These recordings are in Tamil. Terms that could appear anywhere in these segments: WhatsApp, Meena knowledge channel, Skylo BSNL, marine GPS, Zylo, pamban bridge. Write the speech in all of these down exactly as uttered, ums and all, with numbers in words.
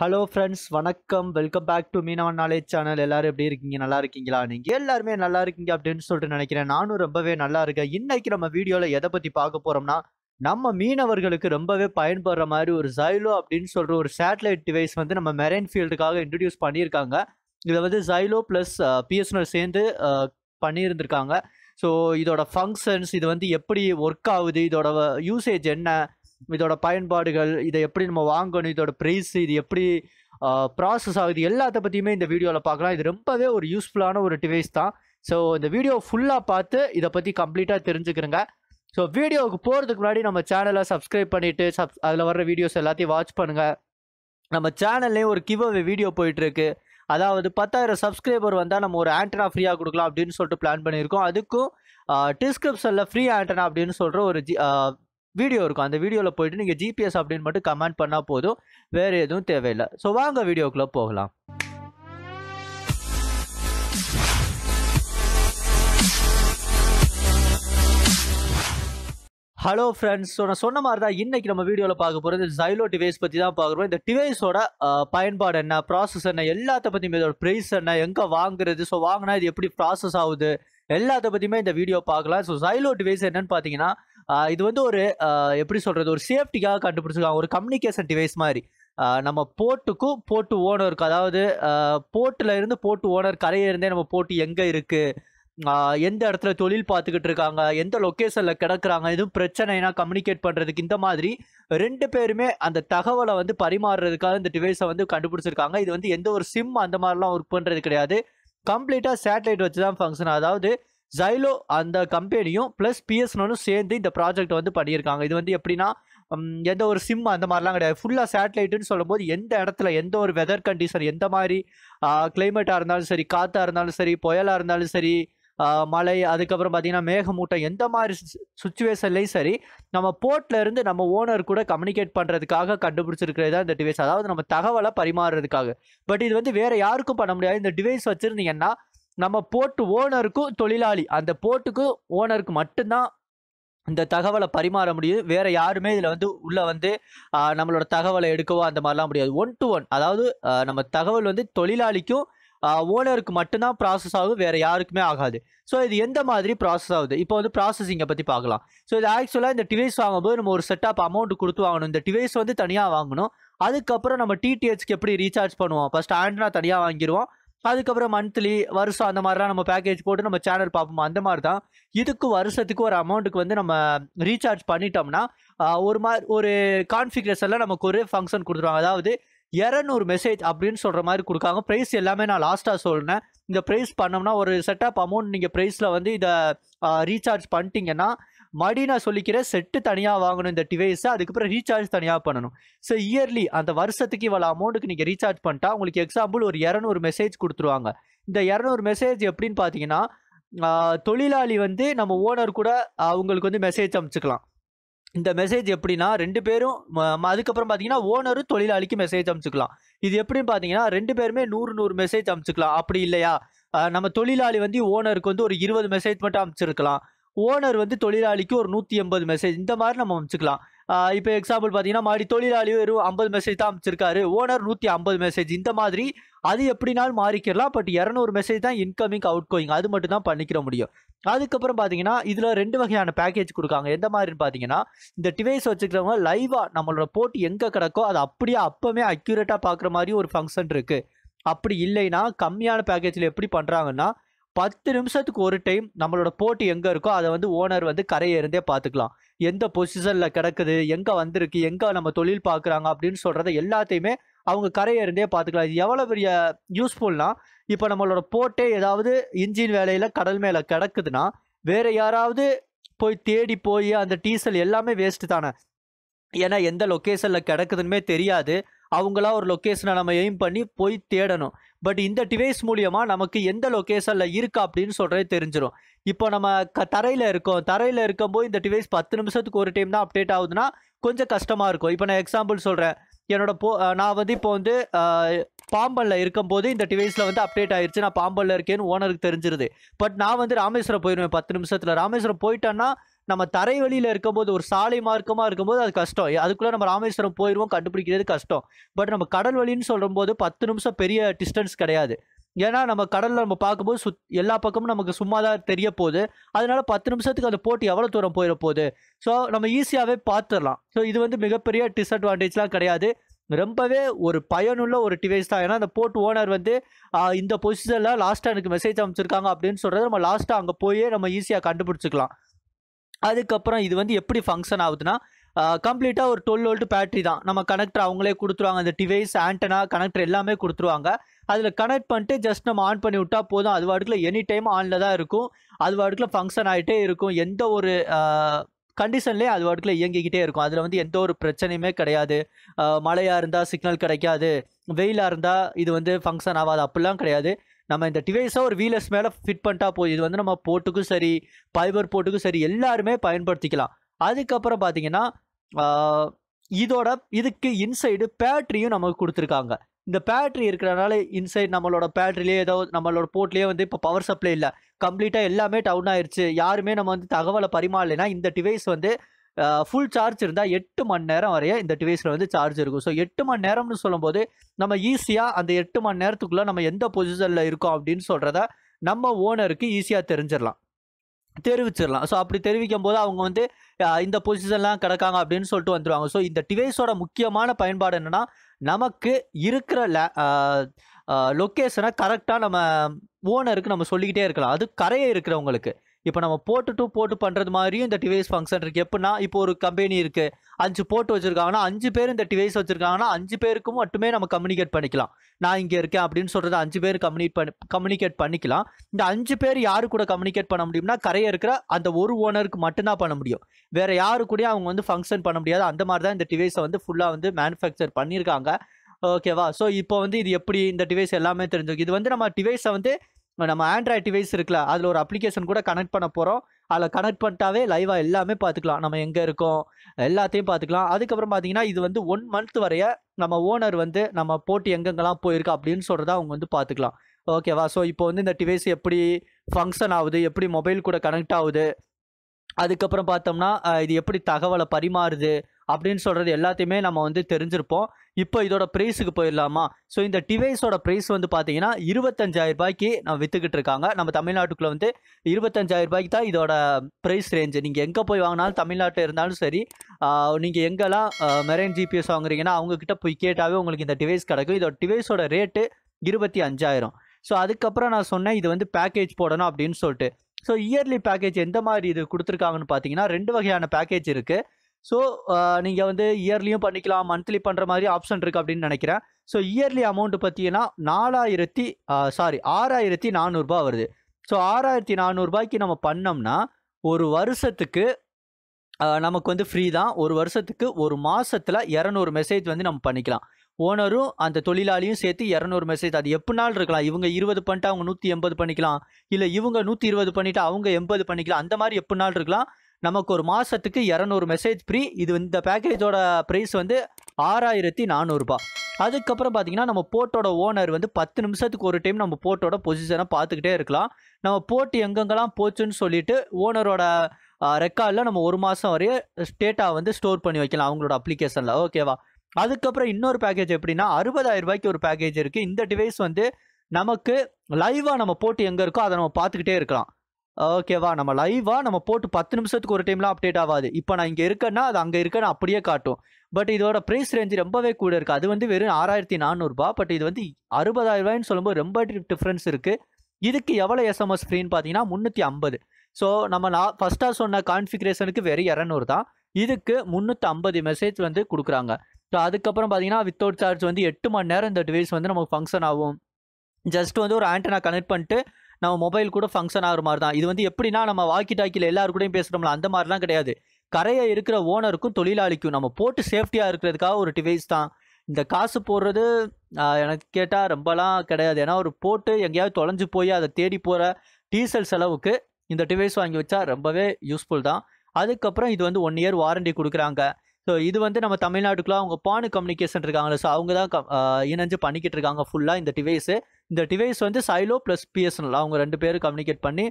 Hello friends, வணக்கம் welcome back to Meena knowledge channel. எல்லாரும் எப்படி இருக்கீங்க? நல்லா இருக்கீங்களா? நீங்க எல்லாரும் நல்லா இருக்கீங்க அப்படினு சொல்லிட்டு நினைக்கிறேன். நானும் ரொம்பவே நல்லா இருக்கேன். இன்னைக்கு நம்ம வீடியோல எதை பத்தி பார்க்க போறோம்னா நம்ம மீனவர்களுக்கு ரொம்பவே பயன்படுற மாதிரி ஒரு Zylo அப்படினு சொல்ற ஒரு சேட்டலைட் டிவைஸ் வந்து நம்ம மெரைன் ஃபீல்டுக்காக இன்ட்ரோ듀ஸ் பண்ணியிருக்காங்க. இது வந்து Zylo plus பிஎஸ்என்எல் சேர்ந்து பண்ணியிருந்திருக்காங்க. சோ இதோட ஃபங்க்ஷன்ஸ், இது வந்து எப்படி வர்க் ஆகுது, இதோட யூசேஜ் என்ன, இதோட பயன்பாடுகள், இதை எப்படி நம்ம வாங்கணும், இதோட ப்ரைஸ், இது எப்படி ப்ராசஸ் ஆகுது, எல்லாத்த பற்றியுமே இந்த வீடியோவில் பார்க்கலாம். இது ரொம்பவே ஒரு யூஸ்ஃபுல்லான ஒரு டிவைஸ் தான். ஸோ இந்த வீடியோ ஃபுல்லாக பார்த்து இதை பற்றி கம்ப்ளீட்டாக தெரிஞ்சுக்கிறங்க. ஸோ வீடியோவுக்கு போகிறதுக்கு முன்னாடி நம்ம சேனலை சப்ஸ்கிரைப் பண்ணிவிட்டு சப் அதில் வர்ற வீடியோஸ் எல்லாத்தையும் வாட்ச் பண்ணுங்கள். நம்ம சேனல்லையும் ஒரு கிவ் அவே வீடியோ போயிட்டுருக்கு. அதாவது பத்தாயிரம் சப்ஸ்கிரைபர் வந்தால் நம்ம ஒரு ஆண்டனா ஃப்ரீயாக கொடுக்கலாம் அப்படின்னு சொல்லிட்டு பிளான் பண்ணியிருக்கோம். அதுக்கும் டிஸ்கிரிப்ஷனில் ஃப்ரீ ஆண்டனா அப்படின்னு சொல்கிற ஒரு ஜி வீடியோ இருக்கும். அந்த வீடியோவில் போயிட்டு நீங்கள் ஜிபிஎஸ் அப்படின்னு மட்டும் கமெண்ட் பண்ணால் போதும், வேறு எதுவும் தேவையில்லை. ஸோ வாங்க வீடியோக்குள்ளே போகலாம். ஹலோ ஃப்ரெண்ட்ஸ், ஸோ நான் சொன்ன மாதிரி தான் இன்றைக்கி நம்ம வீடியோவில் பார்க்க போகிறது Zylo டிவைஸ் பற்றி தான் பார்க்குறோம். இந்த டிவைஸோட பயன்பாடு என்ன, ப்ராசஸ் என்ன, எல்லாத்த பற்றியுமே, இதோட ப்ரைஸ் என்ன, எங்கே வாங்குறது, ஸோ வாங்கினா இது எப்படி ப்ராசஸ் ஆகுது, எல்லாத்த பற்றியுமே இந்த வீடியோ பார்க்கலாம். ஸோ Zylo டிவைஸ் என்னென்னு பார்த்தீங்கன்னா, இது வந்து ஒரு எப்படி சொல்கிறது, ஒரு சேஃப்டிக்காக கண்டுபிடிச்சிருக்காங்க. ஒரு கம்யூனிகேஷன் டிவைஸ் மாதிரி நம்ம போர்ட்டுக்கும் போர்ட்டு ஓனருக்கு, அதாவது போர்ட்டில் இருந்து போர்ட்டு ஓனர் கரையிலேருந்தே நம்ம போர்ட்டு எங்கே இருக்குது, எந்த இடத்துல தொழில் பார்த்துக்கிட்டு இருக்காங்க, எந்த லொக்கேஷனில் கிடக்கிறாங்க, எதுவும் பிரச்சனைனா கம்யூனிகேட் பண்ணுறதுக்கு இந்த மாதிரி ரெண்டு பேருமே அந்த தகவலை வந்து பரிமாறுறதுக்காக இந்த டிவைஸை வந்து கண்டுபிடிச்சிருக்காங்க. இது வந்து எந்த ஒரு சிம் அந்த மாதிரிலாம் ஒர்க் பண்ணுறது கிடையாது. கம்ப்ளீட்டாக சேட்டலைட் வச்சு தான் ஃபங்க்ஷன். அதாவது Zylo அந்த கம்பெனியும் ப்ளஸ் பிஎஸ்என்எல்லும் சேர்ந்து இந்த ப்ராஜெக்ட் வந்து பண்ணியிருக்காங்க. இது வந்து எப்படின்னா எந்த ஒரு சிம் அந்த மாதிரிலாம் கிடையாது. ஃபுல்லாக சேட்டலைட்டுன்னு சொல்லும்போது எந்த இடத்துல எந்த ஒரு வெதர் கண்டிஷன், எந்த மாதிரி கிளைமேட்டாக இருந்தாலும் சரி, காற்றாக இருந்தாலும் சரி, புயலாக இருந்தாலும் சரி, மலை, அதுக்கப்புறம் பார்த்திங்கன்னா மேகமூட்டம், எந்த மாதிரி சுச்சுவேஷன்லேயும் சரி, நம்ம போர்ட்லேருந்து நம்ம ஓனர் கூட கம்யூனிகேட் பண்ணுறதுக்காக கண்டுபிடிச்சிருக்கிறது தான் இந்த டிவைஸ். அதாவது நம்ம தகவலை பரிமாறுறதுக்காக. பட் இது வந்து வேறு யாருக்கும் பண்ண முடியாது. இந்த டிவைஸ் வச்சுருந்தீங்கன்னா நம்ம போர்ட்டு ஓனருக்கும் தொழிலாளி, அந்த போர்ட்டுக்கும் ஓனருக்கு மட்டும்தான் இந்த தகவலை பரிமாற முடியுது. வேறு யாருமே இதில் வந்து உள்ளே வந்து நம்மளோட தகவலை எடுக்கவோ அந்த மாதிரிலாம் முடியாது. ஒன் டு ஒன், அதாவது நம்ம தகவல் வந்து தொழிலாளிக்கும் ஓனருக்கு மட்டும்தான் ப்ராசஸ் ஆகும், வேறு யாருக்குமே ஆகாது. ஸோ இது எந்த மாதிரி ப்ராசஸ் ஆகுது, இப்போ வந்து ப்ராசஸிங்கை பற்றி பார்க்கலாம். ஸோ இது ஆக்சுவலாக இந்த டிவைஸ் வாங்கும்போது நம்ம ஒரு செட்டப் அமௌண்ட் கொடுத்து வாங்கணும். இந்த டிவைஸ் வந்து தனியாக வாங்கணும். அதுக்கப்புறம் நம்ம டிடிஹெச்க்கு எப்படி ரீசார்ஜ் பண்ணுவோம், ஃபஸ்ட் ஆண்டனா தனியாக வாங்கிடுவோம். அதுக்கப்புறம் மந்த்லி, வருஷம் அந்த மாதிரிலாம் நம்ம பேக்கேஜ் போட்டு நம்ம சேனல் பார்ப்போம். அந்த மாதிரி தான் இதுக்கு வருஷத்துக்கு ஒரு அமௌண்ட்டுக்கு வந்து நம்ம ரீசார்ஜ் பண்ணிட்டோம்னா ஒரு மாதிரி ஒரு கான்ஃபிகரேஷனில் நமக்கு ஒரு ஃபங்க்ஷன் கொடுத்துருவாங்க. அதாவது இரநூறு மெசேஜ் அப்படின்னு சொல்கிற மாதிரி கொடுக்காங்க. ப்ரைஸ் எல்லாமே நான் லாஸ்ட்டாக சொல்கிறேன். இந்த ப்ரைஸ் பண்ணோம்னா ஒரு செட்டப் அமௌண்ட் நீங்கள் ப்ரைஸில் வந்து இதை ரீசார்ஜ் பண்ணிட்டீங்கன்னா, மறுபடியும் நான் சொல்லிக்கிறேன், செட்டு தனியாக வாங்கணும் இந்த டிவைஸை, அதுக்கப்புறம் ரீசார்ஜ் தனியாக பண்ணணும். ஸோ இயர்லி அந்த வருஷத்துக்கு இவ்வளோ அமௌண்ட்டுக்கு நீங்கள் ரீசார்ஜ் பண்ணிட்டா உங்களுக்கு எக்ஸாம்பிள் ஒரு இரநூறு மெசேஜ் கொடுத்துருவாங்க. இந்த இரநூறு மெசேஜ் எப்படின்னு பார்த்தீங்கன்னா, தொழிலாளி வந்து நம்ம ஓனர் கூட அவங்களுக்கு வந்து மெசேஜ் அனுப்பிச்சிக்கலாம். இந்த மெசேஜ் எப்படின்னா ரெண்டு பேரும், அதுக்கப்புறம் பார்த்தீங்கன்னா ஓனரும் தொழிலாளிக்கு மெசேஜ் அனுப்பிச்சிக்கலாம். இது எப்படின்னு பார்த்தீங்கன்னா ரெண்டு பேருமே நூறு நூறு மெசேஜ் அனுப்பிச்சிக்கலாம். அப்படி இல்லையா, நம்ம தொழிலாளி வந்து ஓனருக்கு வந்து ஒரு இருபது மெசேஜ் மட்டும் அனுப்பிச்சிருக்கலாம். ஓனர் வந்து தொழிலாளிக்கு ஒரு நூற்றி எண்பது மெசேஜ், இந்த மாதிரி நம்ம அனுப்பிச்சிக்கலாம். இப்போ எக்ஸாம்பிள் பார்த்தீங்கன்னா மாடி தொழிலாளி ஒரு ஐம்பது மெசேஜ் தான் அனுப்பிச்சிருக்காரு, ஓனர் நூற்றி ஐம்பது மெசேஜ், இந்த மாதிரி அது எப்படினாலும் மாறிக்கிறலாம். பட் இரநூறு மெசேஜ் தான் இன்கமிங் அவுட் கோயிங், அது மட்டும் தான் பண்ணிக்கிற முடியும். அதுக்கப்புறம் பார்த்தீங்கன்னா இதில் ரெண்டு வகையான பேக்கேஜ் கொடுக்காங்க. எந்த மாதிரின்னு பார்த்தீங்கன்னா, இந்த டிவைஸ் வச்சுக்கிறவங்க லைவாக நம்மளோட போட்டு எங்கே கிடக்கோ அது அப்படியே அப்போவே அக்யூரேட்டாக பார்க்குற மாதிரி ஒரு ஃபங்க்ஷன் இருக்குது. அப்படி இல்லைன்னா கம்மியான பேக்கேஜில் எப்படி பண்ணுறாங்கன்னா, பத்து நிமிஷத்துக்கு ஒரு டைம் நம்மளோட போட்டு எங்கே இருக்கோ அதை வந்து ஓனர் வந்து கரையிலேருந்தே பார்த்துக்கலாம். எந்த பொசிஷனில் கிடக்குது, எங்கே வந்திருக்கு, எங்கே நம்ம தொழில் பார்க்குறாங்க அப்படின்னு சொல்கிறத எல்லாத்தையுமே அவங்க கரையிலேருந்தே பார்த்துக்கலாம். இது எவ்வளோ பெரிய யூஸ்ஃபுல்னா, இப்போ நம்மளோட போட்டே ஏதாவது இன்ஜின் வேலையில் கடல் மேலே கிடக்குதுன்னா வேறு யாராவது போய் தேடி போய் அந்த டீசல் எல்லாமே வேஸ்ட்டு தானே. ஏன்னா எந்த லொக்கேஷனில் கிடக்குதுன்னு தெரியாது, அவங்களா ஒரு லொக்கேஷனை நம்ம எய்ம் பண்ணி போய் தேடணும். பட் இந்த டிவைஸ் மூலிமா நமக்கு எந்த லொக்கேஷனில் இருக்கா அப்படின்னு சொல்கிறது தெரிஞ்சிடும். இப்போ நம்ம க தரையில் இருக்கோம், தரையில் இருக்கும்போது இந்த டிவைஸ் பத்து நிமிஷத்துக்கு ஒரு டைம் தான் அப்டேட் ஆகுதுன்னா கொஞ்சம் கஷ்டமாக இருக்கும். இப்போ நான் எக்ஸாம்பிள் சொல்கிறேன், என்னோட போ நான் வந்து இப்போ வந்து பாம்பனில் இருக்கும்போது இந்த டிவைஸில் வந்து அப்டேட் ஆயிடுச்சு, நான் பாம்பனில் இருக்கேன்னு ஓனருக்கு தெரிஞ்சிருது. பட் நான் வந்து ராமேஸ்வரம் போயிடுவேன் பத்து நிமிஷத்தில். ராமேஸ்வரம் போயிட்டேன்னா நம்ம தரை வழியில் இருக்கும்போது ஒரு சாலை மார்க்கமாக இருக்கும்போது அது கஷ்டம், அதுக்குள்ளே நம்ம ராமேஸ்வரம் போயிடுவோம், கண்டுபிடிக்கிறது கஷ்டம். பட் நம்ம கடல் வழின்னு சொல்லும்போது பத்து நிமிஷம் பெரிய டிஸ்டன்ஸ் கிடையாது. ஏன்னா நம்ம கடலில் நம்ம பார்க்கும்போது சுத் எல்லா பக்கமும் நமக்கு சும்மா தான் தெரிய போகுது. அதனால் பத்து நிமிஷத்துக்கு அந்த போட்டி எவ்வளோ தூரம் போயிட போகுது. ஸோ நம்ம ஈஸியாகவே பார்த்துடலாம். ஸோ இது வந்து மிகப்பெரிய டிஸ்அட்வான்டேஜ்லாம் கிடையாது, ரொம்பவே ஒரு பயனுள்ள ஒரு டிவைஸ் தான். ஏன்னா அந்த போட் ஓனர் வந்து இந்த பொசிஷனில் லாஸ்ட்டாக எனக்கு மெசேஜ் அமைச்சிருக்காங்க அப்படின்னு சொல்கிறது நம்ம லாஸ்ட்டாக அங்கே போயே நம்ம ஈஸியாக கண்டுபிடிச்சிக்கலாம். அதுக்கப்புறம் இது வந்து எப்படி ஃபங்க்ஷன் ஆகுதுன்னா, கம்ப்ளீட்டாக ஒரு டுவெல் வோல்ட் பேட்டரி தான். நம்ம கனெக்டர் அவங்களே கொடுத்துருவாங்க, அந்த டிவைஸ் ஆண்டனா கனெக்டர் எல்லாமே கொடுத்துருவாங்க. அதில் கனெக்ட் பண்ணிட்டு ஜஸ்ட் நம்ம ஆன் பண்ணி விட்டால் போதும். அது வாட்டுக்குள்ள எனி டைம் ஆனில் தான் இருக்கும், அது வாட்டுக்குள்ள ஃபங்க்ஷன் ஆகிட்டே இருக்கும். எந்த ஒரு கண்டிஷன்லேயே அது வாட்டுக்குள்ள இயங்கிக்கிட்டே இருக்கும். அதில் வந்து எந்த ஒரு பிரச்சனையுமே கிடையாது. மழையாக இருந்தால் சிக்னல் கிடைக்காது, வெயிலாக இருந்தால் இது வந்து ஃபங்க்ஷன் ஆகாது, அப்படிலாம் கிடையாது. நம்ம இந்த டிவைஸை ஒரு வீலர்ஸ் மேலே ஃபிட் பண்ணிட்டா போதும். இது வந்து நம்ம போட்டுக்கும் சரி, ஃபைபர் போட்டுக்கும் சரி, எல்லாருமே பயன்படுத்திக்கலாம். அதுக்கப்புறம் பார்த்தீங்கன்னா இதோட இதுக்கு இன்சைடு பேட்ரியும் நமக்கு கொடுத்துருக்காங்க. இந்த பேட்ரி இருக்கிறனால இன்சைட் நம்மளோட பேட்ரிலேயே ஏதோ நம்மளோட போர்ட்லேயே வந்து இப்போ பவர் சப்ளை இல்லை, கம்ப்ளீட்டாக எல்லாமே டவுன் ஆயிடுச்சு, யாருமே நம்ம வந்து தகவலை பரிமாறலைன்னா இந்த டிவைஸ் வந்து ஃபுல் சார்ஜ் இருந்தால் எட்டு மணி நேரம் வரைய இந்த டிவைஸில் வந்து சார்ஜ் இருக்கும். ஸோ எட்டு மணி நேரம்னு சொல்லும்போது நம்ம ஈஸியாக அந்த எட்டு மணி நேரத்துக்குள்ளே நம்ம எந்த பொசிஷனில் இருக்கோம் அப்படின்னு சொல்கிறத நம்ம ஓனருக்கு ஈஸியாக தெரிஞ்சிடலாம், தெரிவிச்சிடலாம். ஸோ அப்படி தெரிவிக்கும் போது அவங்க வந்து இந்த பொசிஷன்லாம் கிடக்காங்க அப்படின்னு சொல்லிட்டு வந்துடுவாங்க. ஸோ இந்த டிவைஸோட முக்கியமான பயன்பாடு என்னென்னா, நமக்கு இருக்கிற லே லொக்கேஷனை கரெக்டாக நம்ம ஓனருக்கு நம்ம சொல்லிக்கிட்டே இருக்கலாம். அது கரையை இருக்கிறவங்களுக்கு, இப்போ நம்ம போட்டு டூ போட்டு பண்ணுறது மாதிரியும் இந்த டிவைஸ் ஃபங்க்ஷன் இருக்குது. எப்படின்னா, இப்போ ஒரு கம்பெனி இருக்குது, அஞ்சு போட்டு வச்சுருக்காங்கன்னா அஞ்சு பேர் இந்த டிவைஸ் வச்சுருக்காங்கன்னா அஞ்சு பேருக்கும் மட்டுமே நம்ம கம்யூனிகேட் பண்ணிக்கலாம். நான் இங்கே இருக்கேன் அப்படின்னு சொல்கிறது அஞ்சு பேர் கம்யூனிகேட் பண்ணி கம்யூனிகேட் பண்ணிக்கலாம். இந்த அஞ்சு பேர் யாரு கூட கம்யூனிகேட் பண்ண முடியும்னா, கரையை இருக்கிற அந்த ஒரு ஓனருக்கு மட்டும்தான் பண்ண முடியும். வேறு யாரு கூட அவங்க வந்து ஃபங்க்ஷன் பண்ண முடியாது. அந்த மாதிரி தான் இந்த டிவைஸை வந்து ஃபுல்லாக வந்து மேனுஃபேக்சர் பண்ணியிருக்காங்க. ஓகேவா? ஸோ இப்போ வந்து இது எப்படி இந்த டிவைஸ் எல்லாமே தெரிஞ்சுக்கும். இது வந்து நம்ம டிவைஸை வந்து நம்ம ஆண்ட்ராய்ட் டிவைஸ் இருக்குல்ல, அதில் ஒரு அப்ளிகேஷன் கூட கனெக்ட் பண்ண போகிறோம். அதில் கனெக்ட் பண்ணிட்டாவே லைவாக எல்லாமே பார்த்துக்கலாம், நம்ம எங்கே இருக்கோம் எல்லாத்தையும் பார்த்துக்கலாம். அதுக்கப்புறம் பார்த்தீங்கன்னா இது வந்து ஒன் மந்த் வரைய நம்ம ஓனர் வந்து நம்ம போட்டு எங்கெங்கெல்லாம் போயிருக்கா அப்படின்னு சொல்கிறத அவங்க வந்து பார்த்துக்கலாம். ஓகேவா? ஸோ இப்போ வந்து இந்த டிவைஸ் எப்படி ஃபங்க்ஷன் ஆகுது, எப்படி மொபைல் கூட கனெக்ட் ஆகுது, அதுக்கப்புறம் பார்த்தோம்னா இது எப்படி தகவலை பரிமாறுது அப்படின்னு சொல்கிறது எல்லாத்தையுமே நம்ம வந்து தெரிஞ்சிருப்போம். இப்போ இதோட ப்ரைஸுக்கு போயிடலாமா? ஸோ இந்த டிவைஸோட ப்ரைஸ் வந்து பார்த்தீங்கன்னா இருபத்தஞ்சாயிரம் ரூபாய்க்கு நான் விற்றுக்கிட்டு இருக்காங்க. நம்ம தமிழ்நாட்டுக்குள்ளே வந்து இருபத்தஞ்சாயிரம் ரூபாய்க்கு தான் இதோட ப்ரைஸ் ரேஞ்சு. நீங்கள் எங்கே போய் வாங்கினாலும், தமிழ்நாட்டில் இருந்தாலும் சரி, நீங்கள் எங்கெல்லாம் மெரைன் ஜிபிஎஸ் வாங்குறீங்கன்னா அவங்கக்கிட்ட போய் கேட்டாவே உங்களுக்கு இந்த டிவைஸ் கிடைக்கும். இதோட டிவைஸோட ரேட்டு இருபத்தி அஞ்சாயிரம். ஸோ அதுக்கப்புறம் நான் சொன்னேன் இது வந்து பேக்கேஜ் போடணும் அப்படின்னு சொல்லிட்டு. ஸோ இயர்லி பேக்கேஜ் எந்த மாதிரி இது கொடுத்துருக்காங்கன்னு பார்த்தீங்கன்னா ரெண்டு வகையான பேக்கேஜ் இருக்குது. ஸோ நீங்கள் வந்து இயர்லியும் பண்ணிக்கலாம், மந்த்லி பண்ணுற மாதிரி ஆப்ஷன் இருக்குது அப்படின்னு நினைக்கிறேன். ஸோ இயர்லி அமௌண்ட்டு பார்த்தீங்கன்னா நாலாயிரத்தி சாரி ஆறாயிரத்தி நானூறுபா வருது. ஸோ ஆறாயிரத்தி நானூறுபாய்க்கு நம்ம பண்ணோம்னா ஒரு வருஷத்துக்கு நமக்கு வந்து ஃப்ரீ தான். ஒரு வருஷத்துக்கு ஒரு மாதத்தில் இரநூறு மெசேஜ் வந்து நம்ம பண்ணிக்கலாம். ஓனரும் அந்த தொழிலாளியும் சேர்த்து இரநூறு மெசேஜ். அது எப்படினாலும் இருக்கலாம். இவங்க இருபது பண்ணிட்டு அவங்க நூற்றி எண்பது பண்ணிக்கலாம், இல்லை இவங்க நூற்றி இருபது பண்ணிவிட்டு அவங்க எண்பது பண்ணிக்கலாம். அந்த மாதிரி எப்படினாலும் இருக்கலாம். நமக்கு ஒரு மாதத்துக்கு இரநூறு மெசேஜ் ஃப்ரீ. இது இந்த பேக்கேஜோட ப்ரைஸ் வந்து ஆறாயிரத்தி நானூறுபா. அதுக்கப்புறம் பார்த்திங்கன்னா நம்ம போட்டோட ஓனர் வந்து பத்து நிமிஷத்துக்கு ஒரு டைம் நம்ம போட்டோட பொசிஷனை பார்த்துக்கிட்டே இருக்கலாம். நம்ம போட்டு எங்கெங்கெல்லாம் போச்சுன்னு சொல்லிவிட்டு ஓனரோட ரெக்கார்டில் நம்ம ஒரு மாதம் வரைய டேட்டா வந்து ஸ்டோர் பண்ணி வைக்கலாம் அவங்களோட அப்ளிகேஷனில். ஓகேவா? அதுக்கப்புறம் இன்னொரு பேக்கேஜ் எப்படின்னா அறுபதாயிரம் ரூபாய்க்கு ஒரு பேக்கேஜ் இருக்குது. இந்த டிவைஸ் வந்து நமக்கு லைவாக நம்ம போட்டு எங்கே இருக்கோ அதை நம்ம பார்த்துக்கிட்டே இருக்கலாம். ஓகேவா? நம்ம லைவாக நம்ம போட்டு பத்து நிமிஷத்துக்கு ஒரு டைம்லாம் அப்டேட் ஆகாது. இப்போ நான் இங்கே இருக்கேன்னா அது அங்கே இருக்கேன்னு அப்படியே காட்டும். பட் இதோட ப்ரைஸ் ரேஞ்சு ரொம்பவே கூட இருக்குது. அது வந்து வெறும் ஆறாயிரத்தி நானூறுபா. பட் இது வந்து அறுபதாயிரம் ரூபாய்ன்னு சொல்லும்போது ரொம்ப டிஃப்ரென்ஸ் இருக்குது. இதுக்கு எவ்வளோ எஸ்எம்எஸ் ஃப்ரீன்னு பார்த்தீங்கன்னா முந்நூற்றி ஐம்பது. ஸோ நம்ம நான் ஃபஸ்ட்டாக சொன்ன கான்ஃபிகரேஷனுக்கு வெறும் இரநூறு தான். இதுக்கு முந்நூற்றி ஐம்பது மெசேஜ் வந்து கொடுக்குறாங்க. ஸோ அதுக்கப்புறம் பார்த்தீங்கன்னா வித்தவுட் சார்ஜ் வந்து எட்டு மணி நேரம் இந்த டிவைஸ் வந்து நமக்கு ஃபங்க்ஷன் ஆகும். ஜஸ்ட் வந்து ஒரு ஆண்டனா கனெக்ட் பண்ணிட்டு நம்ம மொபைல் கூட ஃபங்க்ஷன் ஆகிற மாதிரி தான். இது வந்து எப்படின்னா நம்ம வாக்கி டாக்கியில் எல்லாரு கூடயும் பேசுகிறோம்ல, அந்த மாதிரிலாம் கிடையாது. கரையை இருக்கிற ஓனருக்கும் தொழிலாளிக்கும் நம்ம போட்டு சேஃப்டியாக இருக்கிறதுக்காக ஒரு டிவைஸ் தான். இந்த காசு போடுறது எனக்கு கேட்டால் ரொம்பலாம் கிடையாது. ஏன்னா ஒரு போட்டு எங்கேயாவது தொலைஞ்சு போய் அதை தேடி போகிற டீசல் செலவுக்கு இந்த டிவைஸ் வாங்கி வச்சா ரொம்பவே யூஸ்ஃபுல் தான். அதுக்கப்புறம் இது வந்து ஒன் இயர் வாரண்டி கொடுக்குறாங்க. ஸோ இது வந்து நம்ம தமிழ்நாட்டுக்குள்ளே அவங்க பானு கம்யூனிகேஷன் இருக்காங்களே, ஸோ அவங்க தான் க இணைஞ்சு பண்ணிக்கிட்டு இருக்காங்க ஃபுல்லாக இந்த டிவைஸு. இந்த டிவைஸ் வந்து சைலோ ப்ளஸ் பிஎஸ்என்எல் அவங்க ரெண்டு பேரும் கம்யூனிகேட் பண்ணி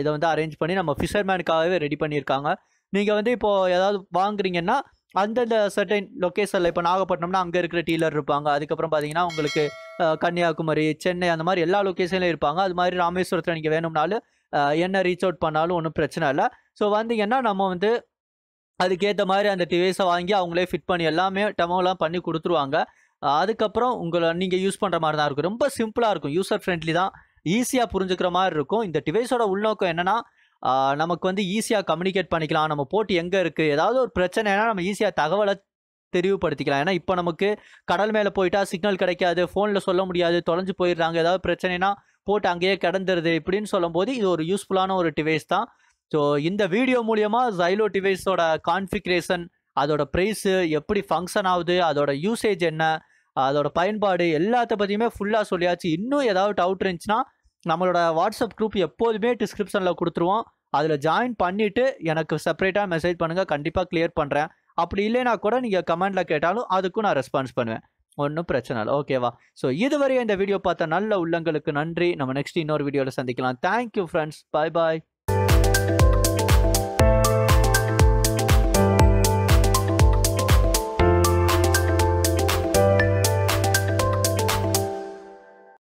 இதை வந்து அரேஞ்ச் பண்ணி நம்ம ஃபிஷர்மேனுக்காகவே ரெடி பண்ணியிருக்காங்க. நீங்கள் வந்து இப்போது ஏதாவது வாங்குறீங்கன்னா அந்தந்த சர்டைன் லொக்கேஷனில், இப்போ நாகப்பட்டினம்னா அங்கே இருக்கிற டீலர் இருப்பாங்க, அதுக்கப்புறம் பார்த்தீங்கன்னா உங்களுக்கு கன்னியாகுமரி, சென்னை, அந்த மாதிரி எல்லா லொக்கேஷன்லையும் இருப்பாங்க. அது மாதிரி ராமேஸ்வரத்தில் நீங்கள் வேணும்னாலும் என்ன ரீச் அவுட் பண்ணாலும் ஒன்றும் பிரச்சனை இல்லை. ஸோ வந்தீங்கன்னா நம்ம வந்து அதுக்கேற்ற மாதிரி அந்த டிவைஸை வாங்கி அவங்களே ஃபிட் பண்ணி எல்லாமே டெமோலாம் பண்ணி கொடுத்துருவாங்க. அதுக்கப்புறம் உங்களை நீங்கள் யூஸ் பண்ணுற மாதிரி தான் இருக்கும். ரொம்ப சிம்பிளாக இருக்கும், யூசர் ஃப்ரெண்ட்லி தான், ஈஸியாக புரிஞ்சுக்கிற மாதிரி இருக்கும். இந்த டிவைஸோட உள்நோக்கம் என்னென்னா நமக்கு வந்து ஈஸியாக கம்யூனிகேட் பண்ணிக்கலாம். நம்ம போட்டு எங்கே இருக்குது, ஏதாவது ஒரு பிரச்சனைனா நம்ம ஈஸியாக தகவலை தெரிவுபடுத்திக்கலாம். ஏன்னா இப்போ நமக்கு கடல் மேலே போயிட்டால் சிக்னல் கிடைக்காது, ஃபோனில் சொல்ல முடியாது, தொலைஞ்சு போயிடுறாங்க, ஏதாவது பிரச்சனைனா போட்டு அங்கேயே கிடந்துருது இப்படின்னு சொல்லும்போது இது ஒரு யூஸ்ஃபுல்லான ஒரு டிவைஸ் தான். ஸோ இந்த வீடியோ மூலயமா Zylo டிவைஸோட கான்ஃபிகரேஷன், அதோட ப்ரைஸு, எப்படி ஃபங்க்ஷன் ஆகுது, அதோட யூசேஜ் என்ன, அதோட பயன்பாடு எல்லாத்த பற்றியுமே ஃபுல்லாக சொல்லியாச்சு. இன்னும் ஏதாவது டவுட் இருந்துச்சுன்னா நம்மளோட வாட்ஸ்அப் குரூப் எப்போதுமே டிஸ்கிரிப்ஷனில் கொடுத்துருவோம். அதில் ஜாயின் பண்ணிவிட்டு எனக்கு செப்பரேட்டாக மெசேஜ் பண்ணுங்கள், கண்டிப்பாக கிளியர் பண்ணுறேன். அப்படி இல்லைன்னா கூட நீங்கள் கமெண்டில் கேட்டாலும் அதுக்கும் நான் ரெஸ்பான்ஸ் பண்ணுவேன், ஒன்றும் பிரச்சனை இல்லை. ஓகேவா? ஸோ இதுவரை இந்த வீடியோ பார்த்த நல்ல உள்ளங்களுக்கு நன்றி. நம்ம நெக்ஸ்ட் இன்னொரு வீடியோவில் சந்திக்கலாம். தேங்க்யூ ஃப்ரெண்ட்ஸ், பாய் பாய்.